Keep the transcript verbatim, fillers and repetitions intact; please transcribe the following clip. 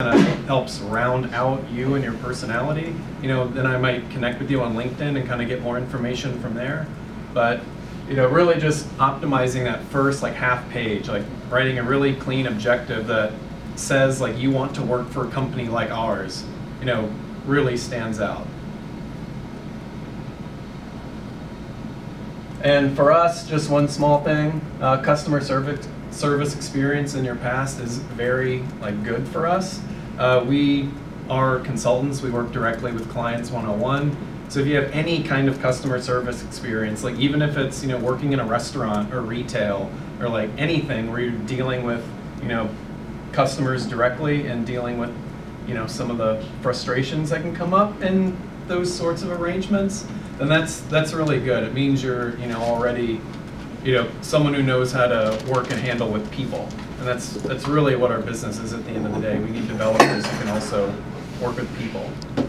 Kind of helps round out you and your personality. You know, then I might connect with you on LinkedIn and kind of get more information from there. But you know, really just optimizing that first like half page, like writing a really clean objective that says like you want to work for a company like ours. You know, really stands out. And for us, just one small thing: uh, customer service. service experience in your past is very like good for us. Uh, we are consultants, we work directly with clients one oh one. So if you have any kind of customer service experience, like even if it's, you know, working in a restaurant or retail or like anything where you're dealing with, you know, customers directly and dealing with, you know, some of the frustrations that can come up in those sorts of arrangements, then that's that's really good. It means you're, you know, already you know, someone who knows how to work and handle with people. And that's, that's really what our business is at the end of the day. We need developers who can also work with people.